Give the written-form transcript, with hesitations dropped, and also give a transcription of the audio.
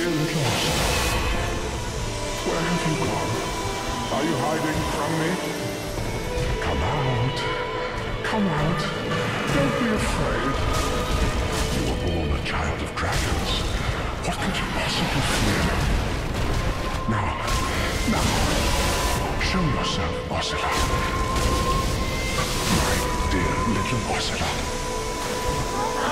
Dear little Oceiros, where have you gone? Are you hiding from me? Come out. Come out. Don't be afraid. You were born a child of dragons. What could you possibly fear? Now, show yourself, Oceiros. My dear little Oceiros.